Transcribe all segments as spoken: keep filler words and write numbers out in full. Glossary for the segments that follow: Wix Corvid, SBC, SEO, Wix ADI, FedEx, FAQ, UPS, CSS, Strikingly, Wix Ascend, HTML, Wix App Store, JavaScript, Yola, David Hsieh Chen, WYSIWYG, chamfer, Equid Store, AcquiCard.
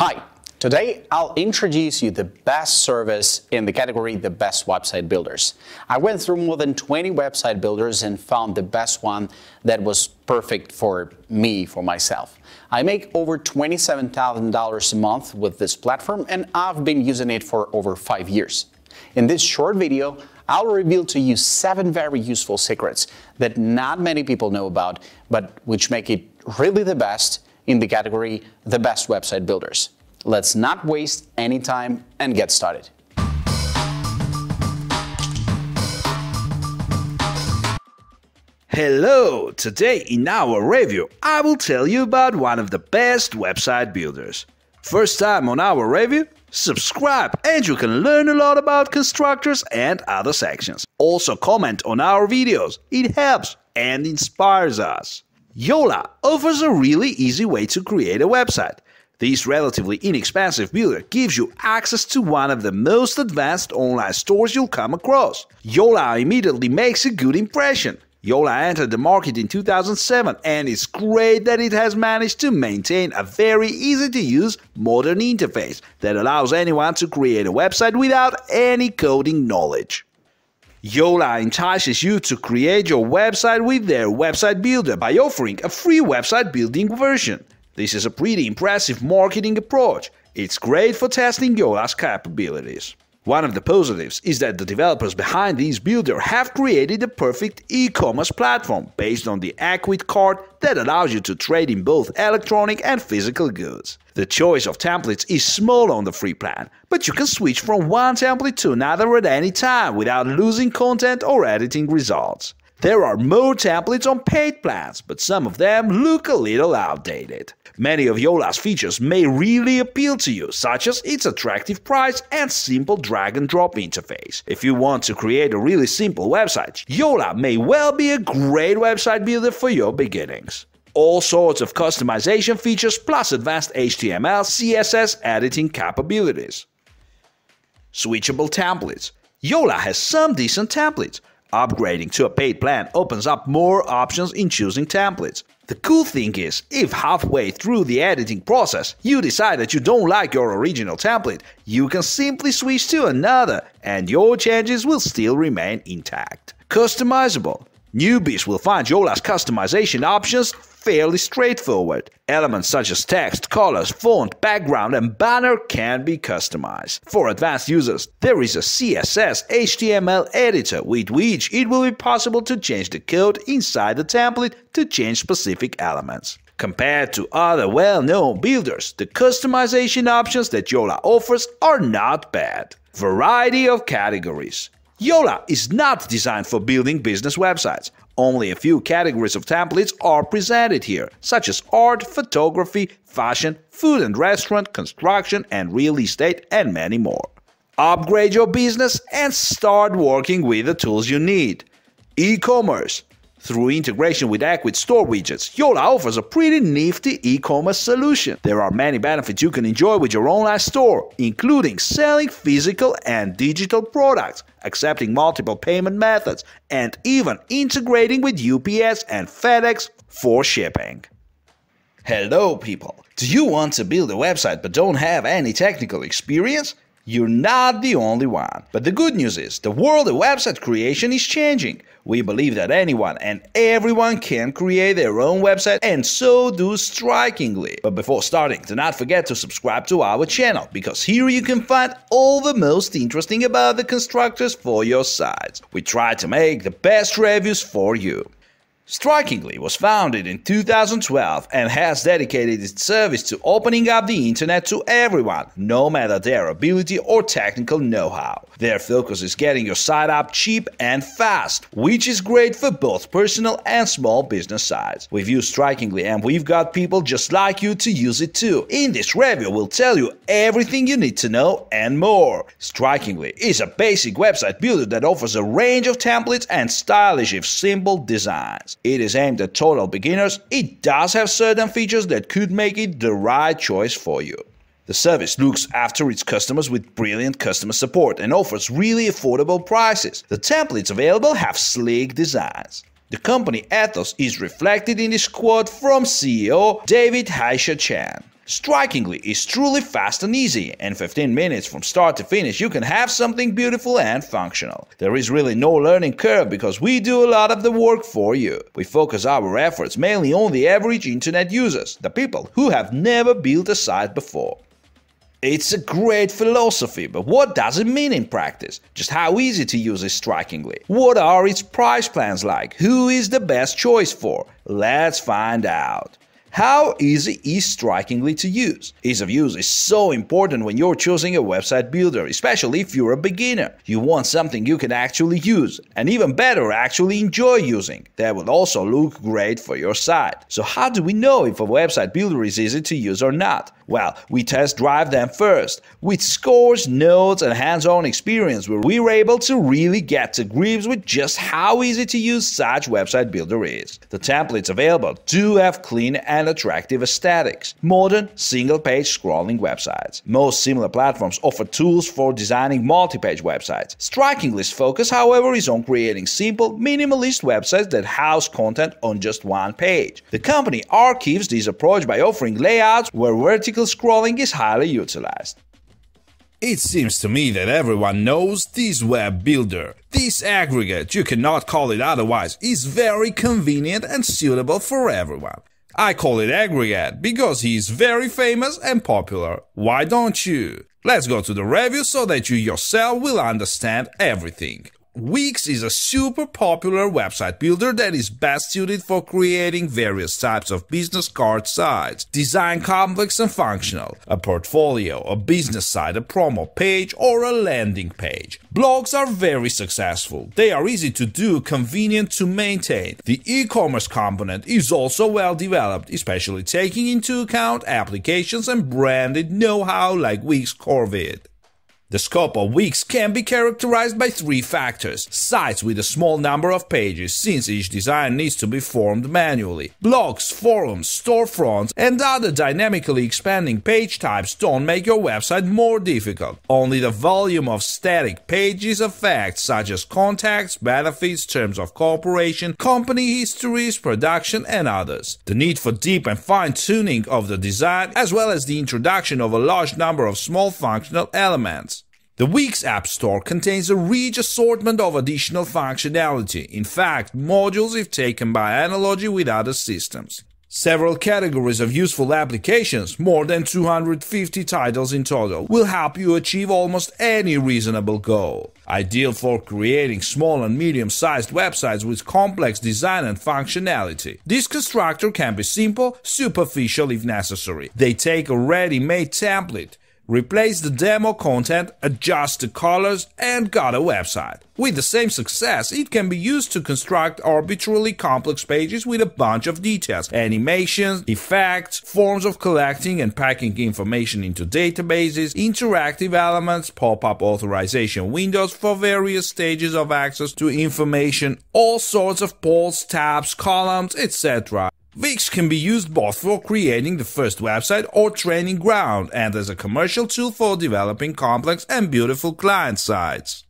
Hi, today I'll introduce you the best service in the category the best website builders. I went through more than twenty website builders and found the best one that was perfect for me, for myself. I make over twenty-seven thousand dollars a month with this platform and I've been using it for over five years. In this short video, I'll reveal to you seven very useful secrets that not many people know about, but which make it really the best in the category the best website builders. Let's not waste any time and get started. Hello! Today in our review, I will tell you about one of the best website builders. First time on our review? Subscribe and you can learn a lot about constructors and other sections. Also comment on our videos, it helps and inspires us. Yola offers a really easy way to create a website. This relatively inexpensive builder gives you access to one of the most advanced online stores you'll come across. Yola immediately makes a good impression. Yola entered the market in two thousand seven and it's great that it has managed to maintain a very easy-to-use modern interface that allows anyone to create a website without any coding knowledge. Yola entices you to create your website with their website builder by offering a free website building version. This is a pretty impressive marketing approach. It's great for testing Yola's capabilities. One of the positives is that the developers behind this builder have created a perfect e-commerce platform based on the AcquiCard that allows you to trade in both electronic and physical goods. The choice of templates is small on the free plan, but you can switch from one template to another at any time without losing content or editing results. There are more templates on paid plans, but some of them look a little outdated. Many of Yola's features may really appeal to you, such as its attractive price and simple drag-and-drop interface. If you want to create a really simple website, Yola may well be a great website builder for your beginnings. All sorts of customization features plus advanced H T M L, C S S editing capabilities. Switchable templates. Yola has some decent templates. Upgrading to a paid plan opens up more options in choosing templates. The cool thing is, if halfway through the editing process you decide that you don't like your original template, you can simply switch to another and your changes will still remain intact. Customizable. Newbies will find Yola's customization options fairly straightforward. Elements such as text, colors, font, background and banner can be customized. For advanced users, there is a C S S H T M L editor with which it will be possible to change the code inside the template to change specific elements. Compared to other well-known builders, the customization options that Yola offers are not bad. Variety of categories. Yola is not designed for building business websites. Only a few categories of templates are presented here, such as art, photography, fashion, food and restaurant, construction and real estate, and many more. Upgrade your business and start working with the tools you need. E-commerce. Through integration with Equid Store widgets, Yola offers a pretty nifty e-commerce solution. There are many benefits you can enjoy with your online store, including selling physical and digital products, accepting multiple payment methods, and even integrating with U P S and FedEx for shipping. Hello people! Do you want to build a website but don't have any technical experience? You're not the only one. But the good news is, the world of website creation is changing. We believe that anyone and everyone can create their own website, and so do Strikingly. But before starting, do not forget to subscribe to our channel, because here you can find all the most interesting about the constructors for your sites. We try to make the best reviews for you. Strikingly was founded in two thousand twelve and has dedicated its service to opening up the internet to everyone, no matter their ability or technical know-how. Their focus is getting your site up cheap and fast, which is great for both personal and small business sites. We've used Strikingly and we've got people just like you to use it too. In this review, we'll tell you everything you need to know and more. Strikingly is a basic website builder that offers a range of templates and stylish if simple designs. It is aimed at total beginners. It does have certain features that could make it the right choice for you. The service looks after its customers with brilliant customer support and offers really affordable prices. The templates available have sleek designs. The company ethos is reflected in this quote from C E O David Hsieh Chen. Strikingly is truly fast and easy. In fifteen minutes from start to finish, you can have something beautiful and functional. There is really no learning curve because we do a lot of the work for you. We focus our efforts mainly on the average internet users, the people who have never built a site before. It's a great philosophy, but what does it mean in practice? Just how easy to use is Strikingly? What are its price plans like? Who is the best choice for? Let's find out. How easy is Strikingly to use? Ease of use is so important when you're choosing a website builder, especially if you're a beginner. You want something you can actually use, and even better, actually enjoy using. That will also look great for your site. So how do we know if a website builder is easy to use or not? Well, we test drive them first. With scores, notes, and hands-on experience, where we were able to really get to grips with just how easy to use such website builder is. The templates available do have clean and attractive aesthetics. Modern, single-page scrolling websites. Most similar platforms offer tools for designing multi-page websites. Strikingly's focus, however, is on creating simple, minimalist websites that house content on just one page. The company archives this approach by offering layouts where vertical scrolling is highly utilized. It seems to me that everyone knows this web builder. This aggregate, you cannot call it otherwise, is very convenient and suitable for everyone. I call it AcquiCard because he is very famous and popular. Why don't you? Let's go to the review so that you yourself will understand everything. Wix is a super popular website builder that is best suited for creating various types of business card sites, design complex and functional, a portfolio, a business site, a promo page, or a landing page. Blogs are very successful. They are easy to do, convenient to maintain. The e-commerce component is also well developed, especially taking into account applications and branded know-how like Wix Corvid. The scope of Wix can be characterized by three factors: sites with a small number of pages, since each design needs to be formed manually; blogs, forums, storefronts, and other dynamically expanding page types don't make your website more difficult. Only the volume of static pages affects, such as contacts, benefits, terms of cooperation, company histories, production, and others. The need for deep and fine-tuning of the design, as well as the introduction of a large number of small functional elements. The Wix App Store contains a rich assortment of additional functionality, in fact, modules if taken by analogy with other systems. Several categories of useful applications, more than two hundred fifty titles in total, will help you achieve almost any reasonable goal. Ideal for creating small and medium-sized websites with complex design and functionality. This constructor can be simple, superficial if necessary. They take a ready-made template, replace the demo content, adjust the colors, and got a website. With the same success, it can be used to construct arbitrarily complex pages with a bunch of details, animations, effects, forms of collecting and packing information into databases, interactive elements, pop-up authorization windows for various stages of access to information, all sorts of polls, tabs, columns, et cetera. Wix can be used both for creating the first website or training ground, and as a commercial tool for developing complex and beautiful client sites.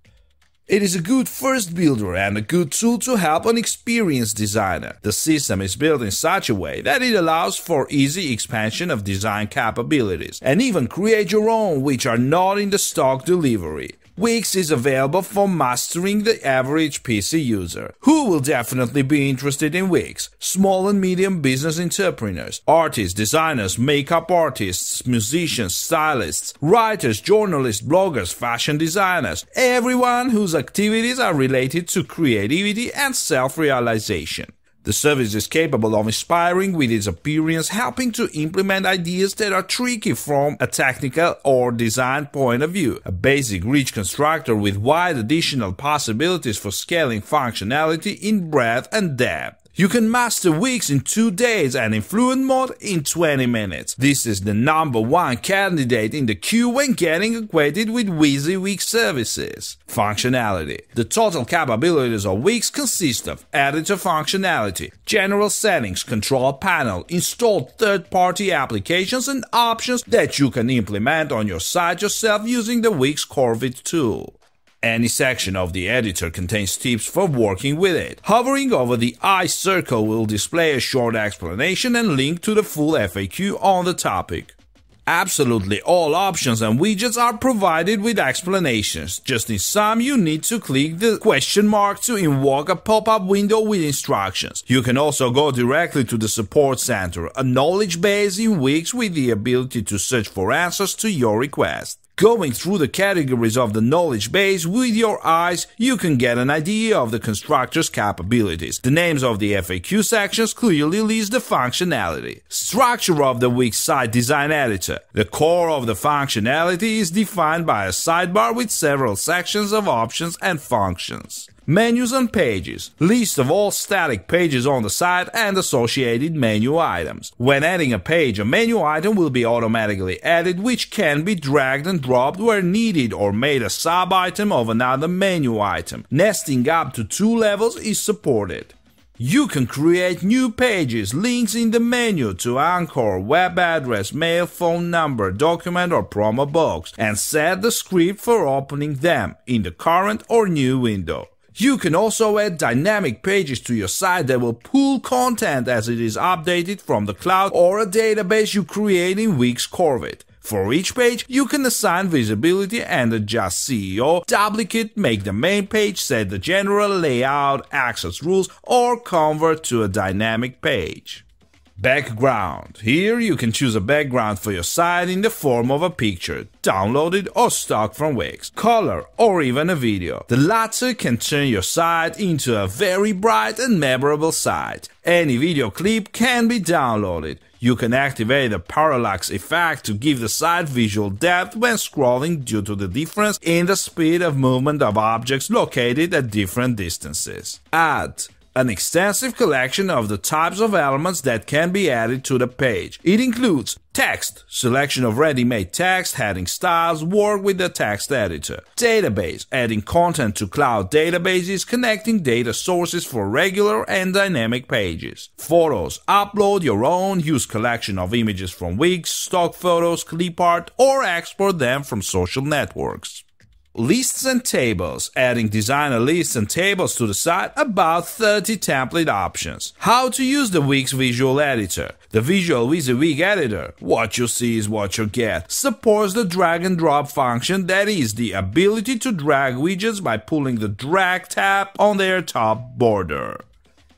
It is a good first builder and a good tool to help an experienced designer. The system is built in such a way that it allows for easy expansion of design capabilities, and even create your own, which are not in the stock delivery. Wix is available for mastering the average P C user, who will definitely be interested in Wix. Small and medium business entrepreneurs, artists, designers, makeup artists, musicians, stylists, writers, journalists, bloggers, fashion designers, everyone whose activities are related to creativity and self-realization. The service is capable of inspiring with its appearance, helping to implement ideas that are tricky from a technical or design point of view. A basic rich constructor with wide additional possibilities for scaling functionality in breadth and depth. You can master Wix in two days and in fluent mode in twenty minutes. This is the number one candidate in the queue when getting acquainted with WYSIWYG services. Functionality. The total capabilities of Wix consist of editor functionality, general settings, control panel, installed third-party applications and options that you can implement on your site yourself using the Wix Corvid tool. Any section of the editor contains tips for working with it. Hovering over the I circle will display a short explanation and link to the full F A Q on the topic. absolutely all options and widgets are provided with explanations. Just in some, you need to click the question mark to invoke a pop-up window with instructions. You can also go directly to the support center, a knowledge base in Wix with the ability to search for answers to your request. Going through the categories of the knowledge base with your eyes, you can get an idea of the constructor's capabilities. The names of the F A Q sections clearly list the functionality. Structure of the Wix Site Design Editor. The core of the functionality is defined by a sidebar with several sections of options and functions. Menus and pages. List of all static pages on the site and associated menu items. When adding a page, a menu item will be automatically added, which can be dragged and dropped where needed or made a sub-item of another menu item. Nesting up to two levels is supported. You can create new pages, links in the menu to anchor, web address, mail, phone number, document or promo box, and set the script for opening them in the current or new window. You can also add dynamic pages to your site that will pull content as it is updated from the cloud or a database you create in Wix Corvid. For each page, you can assign visibility and adjust S E O, duplicate, make the main page, set the general layout, access rules, or convert to a dynamic page. Background. Here you can choose a background for your site in the form of a picture, downloaded or stock from Wix, color or even a video. The latter can turn your site into a very bright and memorable site. Any video clip can be downloaded. You can activate the parallax effect to give the site visual depth when scrolling due to the difference in the speed of movement of objects located at different distances. Add. An extensive collection of the types of elements that can be added to the page. It includes text, selection of ready-made text, heading styles, work with the text editor. Database, adding content to cloud databases, connecting data sources for regular and dynamic pages. Photos, upload your own, use collection of images from Wix, stock photos, clip art, or export them from social networks. Lists and tables. Adding designer lists and tables to the site, about thirty template options. How to use the Wix Visual Editor. The Visual WYSIWYG editor, what you see is what you get, supports the drag and drop function, that is, the ability to drag widgets by pulling the drag tab on their top border.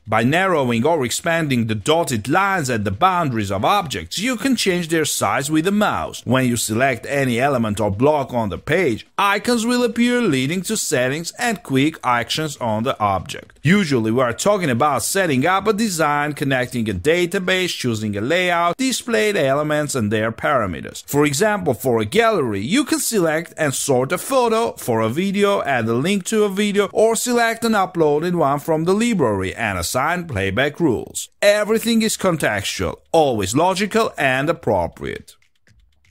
By narrowing or expanding the dotted lines at the boundaries of objects, you can change their size with the mouse. When you select any element or block on the page, icons will appear, leading to settings and quick actions on the object. Usually, we are talking about setting up a design, connecting a database, choosing a layout, displayed elements and their parameters. For example, for a gallery, you can select and sort a photo, for a video, add a link to a video, or select an uploaded one from the library and assign playback rules. Everything is contextual, always logical and appropriate.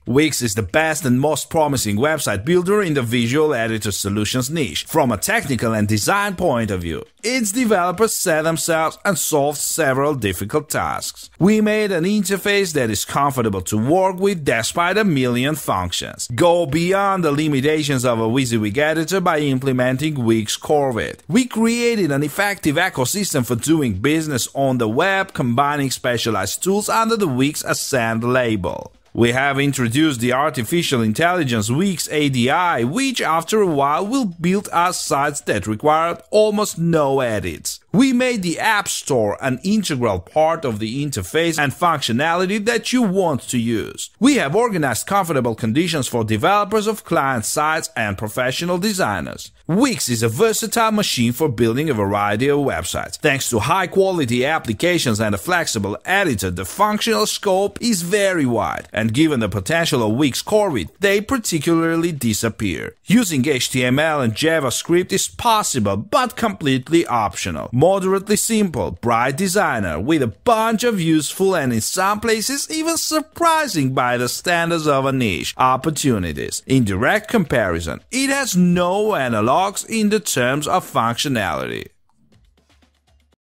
Wix is the best and most promising website builder in the visual editor solutions niche, from a technical and design point of view. Its developers set themselves and solved several difficult tasks. We made an interface that is comfortable to work with despite a million functions. Go beyond the limitations of a WYSIWYG editor by implementing Wix Corvid. We created an effective ecosystem for doing business on the web, combining specialized tools under the Wix Ascend label. We have introduced the artificial intelligence Wix A D I, which after a while will build us sites that required almost no edits. We made the App Store an integral part of the interface and functionality that you want to use. We have organized comfortable conditions for developers of client sites and professional designers. Wix is a versatile machine for building a variety of websites. Thanks to high-quality applications and a flexible editor, the functional scope is very wide. And given the potential of Wix Corvid, they particularly disappear. Using H T M L and JavaScript is possible, but completely optional. Moderately simple, bright designer, with a bunch of useful and in some places even surprising by the standards of a niche, opportunities. In direct comparison, it has no analogs in the terms of functionality.